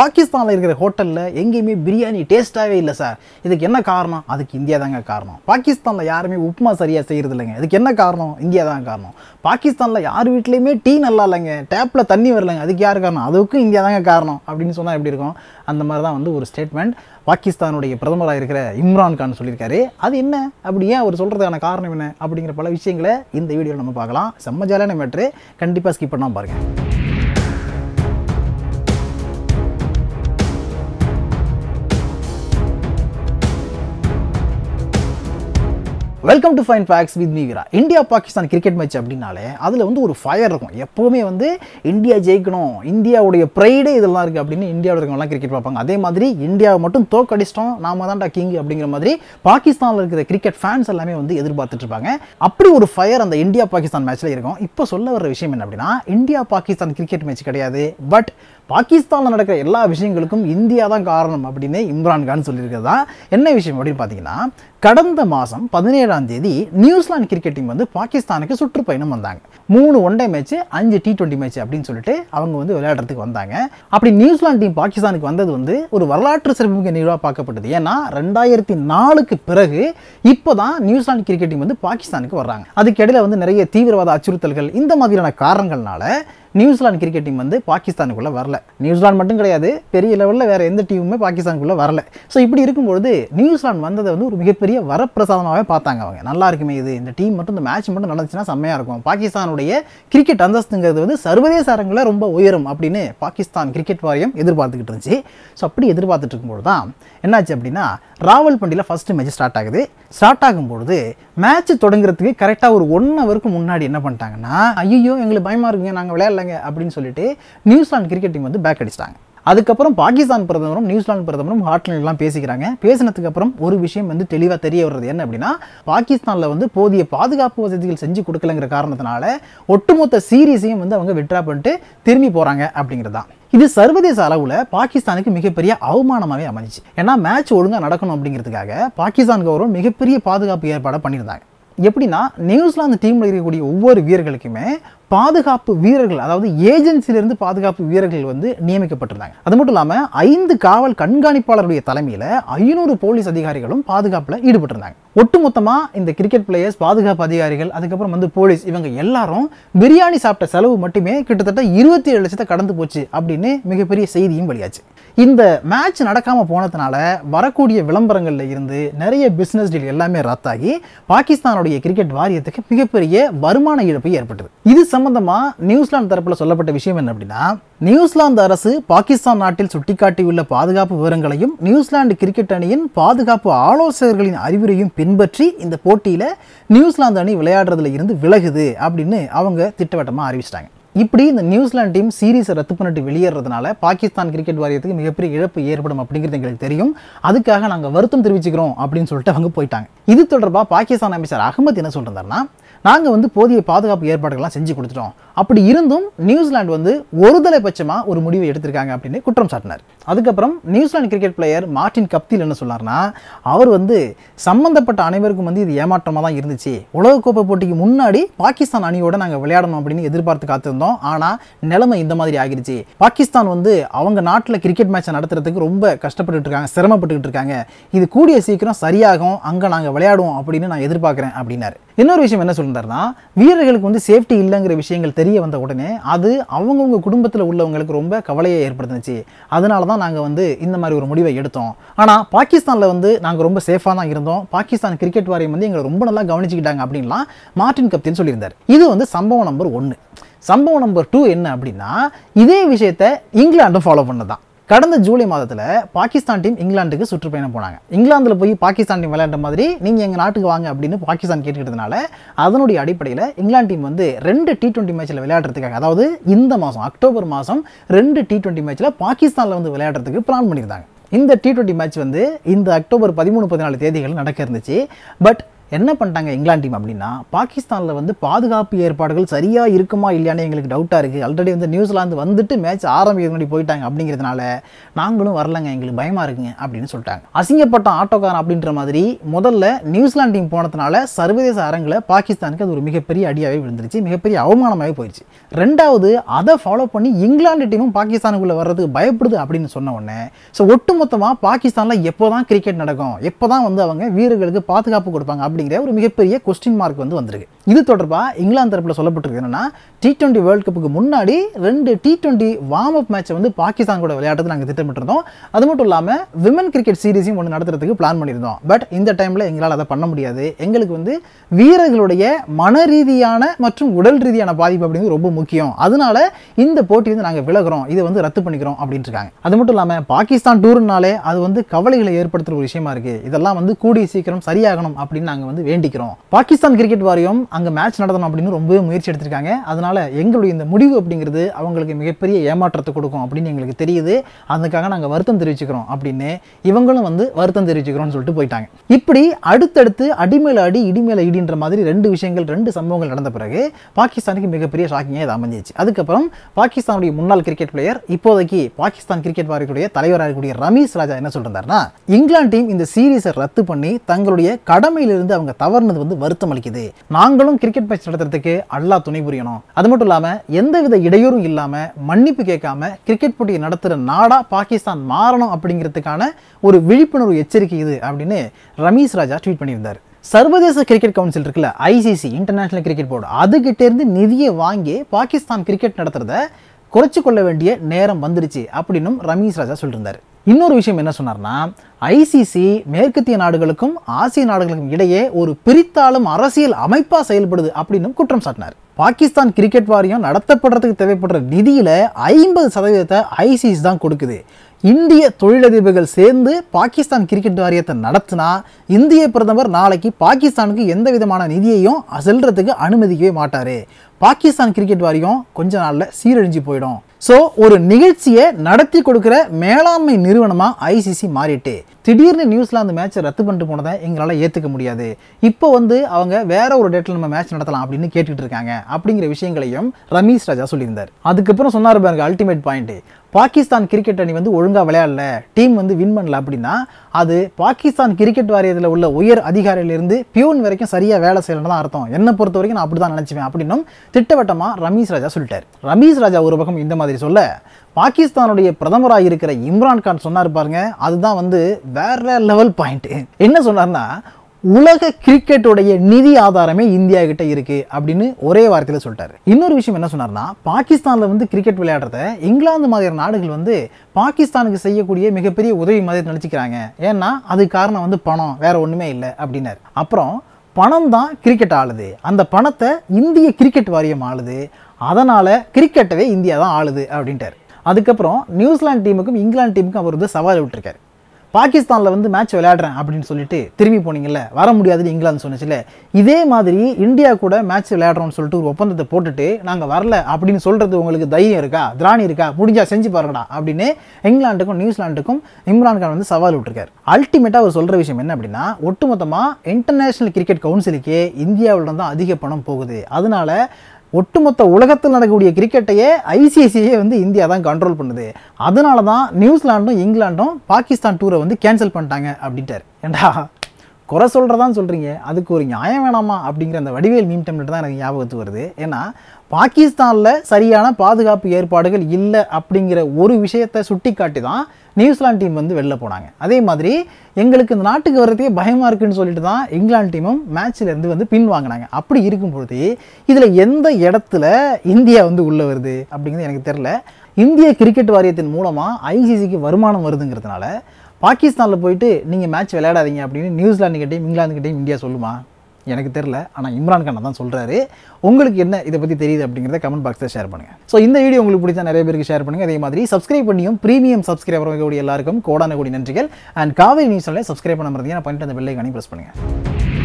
பாகிஸ்தானில் இருக்கிற ஹோட்டலில் எங்கேயுமே பிரியாணி டேஸ்ட்டாகவே இல்லை சார். இதுக்கு என்ன காரணம்? அதுக்கு இந்தியா தாங்க காரணம். பாகிஸ்தானில் யாருமே உப்புமா சரியாக செய்கிறது இல்லைங்க. இதுக்கு என்ன காரணம்? இந்தியா தான் காரணம். பாகிஸ்தானில் யார் வீட்லேயுமே டீ நல்லா இல்லைங்க, டேப்பில் தண்ணி வரலைங்க. அதுக்கு யார் காரணம்? அதுக்கும் இந்தியா தாங்க காரணம் அப்படின்னு சொன்னால் எப்படி இருக்கும்? அந்த மாதிரி தான் வந்து ஒரு ஸ்டேட்மெண்ட் பாகிஸ்தானுடைய பிரதமராக இருக்கிற இம்ரான் கான் சொல்லியிருக்காரு. அது என்ன, அப்படி ஏன் அவர் சொல்கிறதுக்கான காரணம் என்ன அப்படிங்கிற பல விஷயங்களை இந்த வீடியோவில் நம்ம பார்க்கலாம். செம்ம ஜாலியான மேட்ரு, கண்டிப்பாக ஸ்கிப் பண்ணாமல் பாருங்கள். Welcome to fine facts with Nivira. India Pakistan cricket match அப்படின்னாலே அதில் வந்து ஒரு ஃபயர் இருக்கும். எப்போவுமே வந்து இந்தியா ஜெயிக்கணும், இந்தியாவுடைய ப்ரைடே இதெல்லாம் இருக்குது அப்படின்னு இந்தியாவில் இருக்கவங்களாம் கிரிக்கெட் பார்ப்பாங்க. அதே மாதிரி இந்தியாவை மட்டும் தோக்கடிச்சிட்டோம், நாம தான்டா கிங் அப்படிங்கிற மாதிரி பாகிஸ்தானில் இருக்கிற கிரிக்கெட் ஃபேன்ஸ் எல்லாமே வந்து எதிர்பார்த்துட்ருப்பாங்க. அப்படி ஒரு ஃபயர் அந்த இந்தியா பாகிஸ்தான் மேட்ச்சில் இருக்கும். இப்போ சொல்ல வர விஷயம் என்ன அப்படின்னா, இந்தியா பாகிஸ்தான் கிரிக்கெட் மேட்ச் கிடையாது, பட் பாகிஸ்தானில் நடக்கிற எல்லா விஷயங்களுக்கும் இந்தியா தான் காரணம் அப்படின்னு இம்ரான் கான் சொல்லியிருக்கிறதா. என்ன விஷயம் அப்படின்னு பார்த்தீங்கன்னா, கடந்த மாதம் 17ஆம் தேதி நியூசிலாந்து கிரிக்கெட் டீம் வந்து பாகிஸ்தானுக்கு சுற்றுப்பயணம் வந்தாங்க. 3 one day match 5 T20 match அப்படின்னு சொல்லிட்டு அவங்க வந்து விளையாடுறதுக்கு வந்தாங்க. அப்படி நியூசிலாந்து டீம் பாகிஸ்தானுக்கு வந்தது வந்து ஒரு வரலாற்று சிறப்புமிக்க நிகழ்வாக பார்க்கப்பட்டது. ஏன்னா 2004க்கு பிறகு இப்போ தான் நியூசிலாந்து கிரிக்கெட் டீம் வந்து பாகிஸ்தானுக்கு வர்றாங்க. அதுக்கிடையில் வந்து நிறைய தீவிரவாத அச்சுறுத்தல்கள் இந்த மாதிரியான காரணங்கள்னால நியூசிலாந்து கிரிக்கெட் டீம் வந்து பாகிஸ்தானுக்குள்ளே வரல. நியூசிலாந்து மட்டும் கிடையாது, பெரிய லெவலில் வேறு எந்த டீமுமே பாகிஸ்தானுக்குள்ளே வரல. ஸோ இப்படி இருக்கும்பொழுது நியூசிலாந்து வந்ததை வந்து ஒரு மிகப்பெரிய வரப்பிரசாதமாகவே பார்த்தாங்க அவங்க. நல்லா இருக்குமே இது, இந்த டீம் மட்டும் இந்த மேட்ச் மட்டும் நடந்துச்சுன்னா செம்மையாக இருக்கும், பாகிஸ்தானுடைய கிரிக்கெட் அந்தஸ்துங்கிறது வந்து சர்வதேச அரங்கில் ரொம்ப உயரும் அப்படின்னு பாகிஸ்தான் கிரிக்கெட் வாரியம் எதிர்பார்த்துக்கிட்டு இருந்துச்சு. ஸோ அப்படி எதிர்பார்த்துட்டு இருக்கும்போது தான் என்னாச்சு அப்படின்னா, ராவல் பண்டியில் ஃபஸ்ட்டு மேட்ச் ஸ்டார்ட் ஆகுது. ஸ்டார்ட் ஆகும்பொழுது மேட்ச் தொடங்குறதுக்கு கரெக்டாக ஒரு 1 ஹவருக்கு முன்னாடி என்ன பண்ணிட்டாங்கன்னா, ஐயோ எங்களுக்கு பயமாக இருக்குங்க, நாங்கள் விளையாடல அப்படின்னு சொல்லிட்டு நியூசிலாந்து கிரிக்கெட் டீம் வந்து பேக் அடிச்சிட்டாங்க. அதுக்கப்புறம் பாகிஸ்தான் பிரதமரும் நியூசிலாந்து பிரதமரும் ஹாட்லைன்லாம் பேசிக்கிறாங்க. பேசினதுக்கு அப்புறம் ஒரு விஷயம் வந்து தெளிவாக தெரிய வருது. என்ன அப்படின்னா, பாகிஸ்தானில் வந்து போதிய பாதுகாப்பு வசதிகள் செஞ்சு கொடுக்கலங்கிற காரணத்தினால ஒட்டுமொத்த சீரீஸையும் வந்து அவங்க விட்ரா பண்ணிட்டு திரும்பி போகிறாங்க அப்படிங்கிறதான். இது சர்வதேச அளவில் பாகிஸ்தானுக்கு மிகப்பெரிய அவமானமாகவே அமைஞ்சிச்சு. ஏன்னா மேட்ச் ஒழுங்காக நடக்கணும் அப்படிங்கிறதுக்காக பாகிஸ்தான் கவர்மெண்ட் மிகப்பெரிய பாதுகாப்பு ஏற்பாடை பண்ணியிருந்தாங்க. எப்படின்னா, நியூசிலாந்து டீமில் இருக்கக்கூடிய ஒவ்வொரு வீரர்களுக்குமே பாதுகாப்பு வீரர்கள், அதாவது ஏஜென்சியிலிருந்து பாதுகாப்பு வீரர்கள் வந்து நியமிக்கப்பட்டிருந்தாங்க. அது மட்டும் இல்லாமல் 5 காவல் கண்காணிப்பாளருடைய தலைமையில் 500 போலீஸ் அதிகாரிகளும் பாதுகாப்பில் ஈடுபட்டிருந்தாங்க. ஒட்டுமொத்தமாக இந்த கிரிக்கெட் பிளேயர்ஸ், பாதுகாப்பு அதிகாரிகள், அதுக்கப்புறம் வந்து போலீஸ், இவங்க எல்லாரும் பிரியாணி சாப்பிட்ட செலவு மட்டுமே கிட்டத்தட்ட 27 லட்சத்தை கடந்து போச்சு அப்படின்னு மிகப்பெரிய செய்தியும் வெளியாச்சு. இந்த மேட்ச் நடக்காமல் போனதுனால வரக்கூடிய விளம்பரங்களில் இருந்து நிறைய பிஸ்னஸ் டீல் எல்லாமே ரத்தாகி பாகிஸ்தானுடைய கிரிக்கெட் வாரியத்துக்கு மிகப்பெரிய வருமான இழப்பு ஏற்பட்டது. இது சம்பந்தமாக நியூசிலாந்து தரப்பில் சொல்லப்பட்ட விஷயம் என்ன அப்படின்னா, நியூசிலாந்து அரசு பாகிஸ்தான் நாட்டில் சுட்டிக்காட்டியுள்ள பாதுகாப்பு விவரங்களையும் நியூசிலாந்து கிரிக்கெட் அணியின் பாதுகாப்பு ஆலோசகர்களின் அறிவுரையும் பின்பற்றி இந்த போட்டியில் நியூசிலாந்து அணி விளையாடுறதுல இருந்து விலகுது அப்படின்னு அவங்க திட்டவட்டமாக அறிவிச்சிட்டாங்க. இப்படி இந்த நியூசிலாந்து டீம் சீரீஸை ரத்து பண்ணிட்டு வெளியேறதுனால பாகிஸ்தான் கிரிக்கெட் வாரியத்துக்கு மிகப்பெரிய இழப்பு ஏற்படும் அப்படிங்கிறது எங்களுக்கு தெரியும், அதுக்காக நாங்கள் வருத்தம் தெரிவிச்சுக்கிறோம் அப்படின்னு சொல்லிட்டு அவங்க போயிட்டாங்க. இது தொடர்பாக பாகிஸ்தான் அமைச்சர் அகமது என்ன சொல்கிறாருன்னா, நாங்கள் வந்து போதிய பாதுகாப்பு ஏற்பாடுகள்லாம் செஞ்சு கொடுத்துட்டோம், அப்படி இருந்தும் நியூசிலாந்து வந்து ஒருதலைபட்சமாக ஒரு முடிவை எடுத்திருக்காங்க அப்படின்னு குற்றம் சாட்டினார். அதுக்கப்புறம் New Zealand cricket player Martin Guptill என்ன சொன்னார்னா, அவர் வந்து சம்பந்தப்பட்ட அனைவருக்கும் வந்து இது ஏமாற்றமாக தான் இருந்துச்சு. உலகக்கோப்பை போட்டிக்கு முன்னாடி பாகிஸ்தான் அணியோட நாங்கள் விளையாடணும் அப்படின்னு எதிர்பார்த்து காத்திருந்தோம், ஆனால் நிலைமை இந்த மாதிரி ஆகிடுச்சு. பாகிஸ்தான் வந்து அவங்க நாட்டில் கிரிக்கெட் மேட்சை நடத்துறதுக்கு ரொம்ப கஷ்டப்பட்டுட்டு இருக்காங்க, சிரமப்பட்டுக்கிட்டு இருக்காங்க, இது கூடிய சீக்கிரம் சரியாகும், அங்கே நாங்கள் விளையாடுவோம் அப்படின்னு நான் எதிர்பார்க்குறேன் அப்படின்னாரு. இன்னொரு விஷயம் என்ன சொல்லியிருந்தாருன்னா, வீரர்களுக்கு வந்து சேஃப்டி இல்லைங்கிற விஷயங்கள் தெரிய வந்த உடனே அது அவங்கவுங்க குடும்பத்தில் உள்ளவங்களுக்கு ரொம்ப கவலையை ஏற்படுத்துச்சு, அதனால தான் நாங்கள் வந்து இந்த மாதிரி ஒரு முடிவை எடுத்தோம். ஆனால் பாகிஸ்தானில் வந்து நாங்கள் ரொம்ப சேஃபாக தான் இருந்தோம், பாகிஸ்தான் கிரிக்கெட் வாரியம் வந்து எங்களை ரொம்ப நல்லா கவனிச்சுக்கிட்டாங்க அப்படின்லாம் மார்டின் கப்தின் சொல்லியிருந்தார். இது வந்து சம்பவம் நம்பர் 1. சம்பவம் நம்பர் 2 என்ன அப்படின்னா, இதே விஷயத்தை இங்கிலாண்டும் ஃபாலோ பண்ணதான். கடந்த ஜூலை மாதத்தில் பாகிஸ்தான் டீம் இங்கிலாந்துக்கு சுற்றுப்பயணம் போனாங்க. இங்கிலாந்தில் போய் பாகிஸ்தான் டீம் விளையாண்ட மாதிரி நீங்கள் எங்கள் நாட்டுக்கு வாங்க அப்படின்னு பாகிஸ்தான் கேட்டுக்கிட்டதுனால அதனுடைய அடிப்படையில் இங்கிலாந்து டீம் வந்து 2 T20 மேட்ச்சில் விளையாடுறதுக்காக, அதாவது இந்த மாதம் அக்டோபர் மாதம் 2 T20 மேட்ச்சில் பாகிஸ்தானில் வந்து விளையாடுறதுக்கு பிளான் பண்ணியிருந்தாங்க. இந்த T20 மேட்ச் வந்து இந்த அக்டோபர் 13, 14 தேதிகள் நடக்க இருந்துச்சு. பட் என்ன பண்ணிட்டாங்க இங்கிலாந்து டீம் அப்படின்னா பாகிஸ்தான்ல வந்து பாதுகாப்பு ஏற்பாடுகள் சரியா இருக்குமா இல்லையானே எங்களுக்கு டவுட்டா இருக்கு. ஆல்ரெடி வந்து நியூசிலாந்து வந்துட்டு மேட்ச் ஆரம்பிக்கிறதுக்கு முன்னாடி போயிட்டாங்க. அப்படிங்கிறதுனால நாங்களும் வரலங்க, எங்களுக்கு பயமா இருக்குங்க அப்படின்னு சொல்லிட்டாங்க. அசிங்கப்பட்ட ஆட்டோக்காரன் அப்படின்ற மாதிரி முதல்ல நியூசிலாந்து டீம் போனதுனால சர்வதேச அரங்கில் பாகிஸ்தானுக்கு அது ஒரு மிகப்பெரிய அடியாகவே விழுந்துருச்சு, மிகப்பெரிய அவமானமாகவே போயிடுச்சு. ரெண்டாவது அதை ஃபாலோ பண்ணி இங்கிலாந்து டீமும் பாகிஸ்தானுக்குள்ளே வர்றதுக்கு பயப்படுது அப்படின்னு சொன்ன உடனே ஸோ ஒட்டுமொத்தமாக பாகிஸ்தானில் எப்போ தான் கிரிக்கெட் நடக்கும், எப்போ தான் வந்து அவங்க வீரர்களுக்கு பாதுகாப்பு கொடுப்பாங்க அப்படிங்கிற ஒரு மிகப்பெரிய கொஸ்டின் மார்க் வந்து வந்திருக்கு. இது தொடர்பாக இங்கிலாந்து தரப்பில் சொல்லப்பட்டிருக்கு என்னன்னா, T20 வேர்ல்டு கப்புக்கு முன்னாடி 2 T20 வார்ம் அப் மேட்சை வந்து பாகிஸ்தான் கூட விளையாடுறது நாங்கள் திட்டமிட்டிருந்தோம். அது மட்டும் இல்லாமல் விமன் கிரிக்கெட் சீரீஸையும் ஒன்று நடத்துறதுக்கு பிளான் பண்ணியிருந்தோம். பட் இந்த டைமில் எங்களால் அதை பண்ண முடியாது, எங்களுக்கு வந்து வீரர்களுடைய மன ரீதியான மற்றும் உடல் ரீதியான பாதிப்பு அப்படிங்கிறது ரொம்ப முக்கியம், அதனால இந்த போட்டி வந்து நாங்கள் விலகிறோம், இதை வந்து ரத்து பண்ணிக்கிறோம் அப்படின்னு இருக்காங்க. அது மட்டும் இல்லாமல் பாகிஸ்தான் டூர்னாலே அது வந்து கவலைகளை ஏற்படுத்துகிற ஒரு விஷயமா இருக்குது, இதெல்லாம் வந்து கூடிய சீக்கிரம் சரியாகணும் அப்படின்னு நாங்கள் வந்து வேண்டிக்கிறோம். பாகிஸ்தான் கிரிக்கெட் வாரியம் அங்கே மேட்ச் நடத்தணும் அப்படின்னு ரொம்பவே முயற்சி எடுத்திருக்காங்க, அதனால் எங்களுடைய இந்த முடிவு அப்படிங்கிறது அவங்களுக்கு மிகப்பெரிய ஏமாற்றத்தை கொடுக்கும் அப்படின்னு எங்களுக்கு தெரியுது, அதுக்காக நாங்கள் வருத்தம் தெரிவிச்சுக்கிறோம் அப்படின்னு இவங்களும் வந்து வருத்தம் தெரிவிச்சுக்கிறோம்னு சொல்லிட்டு போயிட்டாங்க. இப்படி அடுத்தடுத்து அடிமேல அடி இடிமேல இடின்ற மாதிரி ரெண்டு சம்பவங்கள் நடந்த பிறகு பாகிஸ்தானுக்கு மிகப்பெரிய ஷாக்கிங்காக இது அமைஞ்சிச்சு. அதுக்கப்புறம் பாகிஸ்தானுடைய முன்னாள் கிரிக்கெட் பிளேயர் இப்போதைக்கு பாகிஸ்தான் கிரிக்கெட் வாரியத்துடைய தலைவராக இருக்கக்கூடிய ரமேஷ் ராஜா என்ன சொல்லிருந்தாருன்னா, இங்கிலாந்து டீம் இந்த சீரீஸை ரத்து பண்ணி தங்களுடைய கடமையிலிருந்து அவங்க தவறுனது வந்து வருத்தம் அளிக்குது, நாங்களும் கிரிக்கெட் மேட்ச் நடத்துறதுக்கு அல்லாஹ் துணை புரியணும், அது மட்டும் இல்லாமல் எந்தவித இடையூறும் இல்லாமல் மன்னிப்பு கேட்காம கிரிக்கெட் போட்டியை நடத்துகிற நாடாக பாகிஸ்தான் மாறணும் அப்படிங்கிறதுக்கான ஒரு விழிப்புணர்வு எச்சரிக்கை இது அப்படின்னு ரமேஷ் ராஜா ட்வீட் பண்ணியிருந்தார். சர்வதேச கிரிக்கெட் கவுன்சில் இருக்குல்ல, ICC இன்டர்நேஷனல் கிரிக்கெட் போர்டு, அதுகிட்டேருந்து நிதியை வாங்கி பாகிஸ்தான் கிரிக்கெட் நடத்துறத குறைச்சி கொள்ள வேண்டிய நேரம் வந்துடுச்சு அப்படின்னு ரமேஷ் ராஜா சொல்லியிருந்தார். இன்னொரு விஷயம் என்ன சொன்னார்னா, ICC மேற்கத்திய நாடுகளுக்கும் ஆசிய நாடுகளுக்கும் இடையே ஒரு பிரித்தாளும் அரசியல் அமைப்பாக செயல்படுது அப்படின்னு குற்றம் சாட்டினார். பாகிஸ்தான் கிரிக்கெட் வாரியம் நடத்தப்படுறதுக்கு தேவைப்படுற நிதியில் 50% ICC தான் கொடுக்குது. இந்திய தொழிலதிபர்கள் சேர்ந்து பாகிஸ்தான் கிரிக்கெட் வாரியத்தை நடத்தினா இந்திய பிரதமர் நாளைக்கு பாகிஸ்தானுக்கு எந்த விதமான நிதியையும் செல்றதுக்கு அனுமதிக்கவே மாட்டார், பாகிஸ்தான் கிரிக்கெட் வாரியம் கொஞ்ச நாளில் சீரழிஞ்சு போயிடும். ஸோ ஒரு நிகழ்ச்சியை நடத்தி கொடுக்குற மேலாண்மை நிறுவனமாக ICC மாறிட்டு திடீர்னு நியூசிலாந்து மேட்சை ரத்து பண்ணிட்டு போனதை எங்களால் ஏற்றுக்க முடியாது, இப்போ வந்து அவங்க வேற ஒரு டேட்டில் நம்ம மேட்ச் நடத்தலாம் அப்படின்னு கேட்டுட்டு இருக்காங்க அப்படிங்கிற விஷயங்களையும் ரமேஷ் ராஜா சொல்லியிருந்தார். அதுக்கப்புறம் சொன்னார் பாருங்க அல்டிமேட் பாயிண்ட், பாகிஸ்தான் கிரிக்கெட் அணி வந்து ஒழுங்காக விளையாடல, டீம் வந்து வின் பண்ணல அப்படின்னா அது பாகிஸ்தான் கிரிக்கெட் வாரியத்தில் உள்ள உயர் அதிகாரியிலிருந்து பியூன் வரைக்கும் சரியாக வேலை செய்யலன்னு தான் அர்த்தம், என்னை பொறுத்த வரைக்கும் நான் அப்படி தான் நினச்சிவேன் அப்படின்னும் திட்டவட்டமாக ரமேஷ் ராஜா சொல்லிட்டார். ரமேஷ் ராஜா ஒரு பக்கம் இந்த மாதிரி சொல்ல, பாகிஸ்தானுடைய பிரதமராக இருக்கிற இம்ரான் கான் சொன்னார் பாருங்க, அதுதான் வந்து வேற லெவல் பாயிண்ட். என்ன சொன்னார்னா, உலக கிரிக்கெட்டுடைய நிதி ஆதாரமே இந்தியா கிட்ட இருக்கு அப்படின்னு ஒரே வார்த்தையில் சொல்லிட்டாரு. இன்னொரு விஷயம் என்ன சொன்னார்னா, பாகிஸ்தானில் வந்து கிரிக்கெட் விளையாடுறத இங்கிலாந்து மாதிரியான நாடுகள் வந்து பாகிஸ்தானுக்கு செய்யக்கூடிய மிகப்பெரிய உதவி மாதிரி நினைச்சுக்கிறாங்க, ஏன்னா அது காரணம் வந்து பணம், வேற ஒன்றுமே இல்லை அப்படின்னாரு. அப்புறம் பணம் தான் கிரிக்கெட் ஆளுது, அந்த பணத்தை இந்திய கிரிக்கெட் வாரியம் ஆளுது, அதனால் கிரிக்கெட்டவே இந்தியா தான் ஆளுது அப்படின்ட்டார். அதுக்கப்புறம் நியூசிலாந்து டீமுக்கும் இங்கிலாந்து டீமுக்கும் அவர் வந்து சவால் விட்டுருக்காரு. பாகிஸ்தானில் வந்து மேட்ச் விளையாடுறேன் அப்படின்னு சொல்லிட்டு திரும்பி போனீங்கல்ல, வர முடியாதுன்னு இங்கிலாந்து சொன்னிச்சுல, இதே மாதிரி இந்தியா கூட மேட்ச் விளையாடுறோம்னு சொல்லிட்டு ஒரு ஒப்பந்தத்தை போட்டுட்டு நாங்கள் வரல அப்படின்னு சொல்கிறது உங்களுக்கு தைரியம் இருக்கா, திராணி இருக்கா, முடிஞ்சால் செஞ்சு பாருங்கடா அப்படின்னு இங்கிலாந்துக்கும் நியூசிலாந்துக்கும் இம்ரான் கான் வந்து சவால் விட்டுருக்காரு. அல்டிமேட்டாக அவர் சொல்கிற விஷயம் என்ன அப்படின்னா, ஒட்டுமொத்தமாக இன்டர்நேஷனல் கிரிக்கெட் கவுன்சிலுக்கே இந்தியாவில்தான் அதிக பணம் போகுது, அதனால ஒட்டுமொத்த உலகத்தில் நடக்கக்கூடிய கிரிக்கெட்டையே ICCயே வந்து இந்தியா தான் கண்ட்ரோல் பண்ணுது, அதனால தான் நியூசிலாண்டும் இங்கிலாண்டும் பாகிஸ்தான் டூரை வந்து கேன்சல் பண்ணிட்டாங்க அப்படின்ட்டார். ஏண்டா குறை சொல்கிறதான்னு சொல்கிறீங்க, அதுக்கு ஒரு நியாயம் வேணாமா அப்படிங்கிற அந்த வடிவேல் மீம் டெம்ப்ளேட் தான் எனக்கு ஞாபகத்துக்கு வருது. ஏன்னா பாகிஸ்தானில் சரியான பாதுகாப்பு ஏற்பாடுகள் இல்லை அப்படிங்கிற ஒரு விஷயத்தை சுட்டி காட்டி தான் நியூசிலாந்து டீம் வந்து வெளில போனாங்க. அதே மாதிரி எங்களுக்கு இந்த நாட்டுக்கு வர்றதே பயமாக இருக்குன்னு சொல்லிட்டு தான் இங்கிலாந்து டீமும் மேட்ச்லேருந்து வந்து பின் வாங்கினாங்க. அப்படி இருக்கும்பொழுது இதில் எந்த இடத்துல இந்தியா வந்து உள்ளே வருது அப்படிங்கிறது எனக்கு தெரில. இந்திய கிரிக்கெட் வாரியத்தின் மூலமாக ICCக்கு வருமானம் வருதுங்கிறதுனால பாகிஸ்தானில் போயிட்டு நீங்கள் மேட்ச் விளையாடாதீங்க அப்படின்னு நியூசிலாந்து கிட்டேயும் இங்கிலாந்து கிட்டேயும் இந்தியா சொல்லுமா? எனக்கு தெரில. ஆனால் இம்ரான் கான் தான் சொல்கிறாரு. உங்களுக்கு என்ன இதை பற்றி தெரியுது அப்படிங்கிறத கமெண்ட் பாக்ஸில் ஷேர் பண்ணுங்கள். ஸோ இந்த வீடியோ உங்களுக்கு பிடிச்சா நிறைய பேருக்கு ஷேர் பண்ணுங்கள். அதே மாதிரி சப்ஸ்கிரைப் பண்ணியும் ப்ரீமியம் சப்ஸ்கிரைபர் எல்லாருக்கும் கோடான கோடி நன்றிகள். அண்ட் காவிரி நியூஸ் சேனலை சப்ஸ்கிரைப் பண்ண மறந்தீங்கன்னா பண்ணிட்டு அந்த பெல் ஐகானையும் ப்ரெஸ் பண்ணுங்கள்.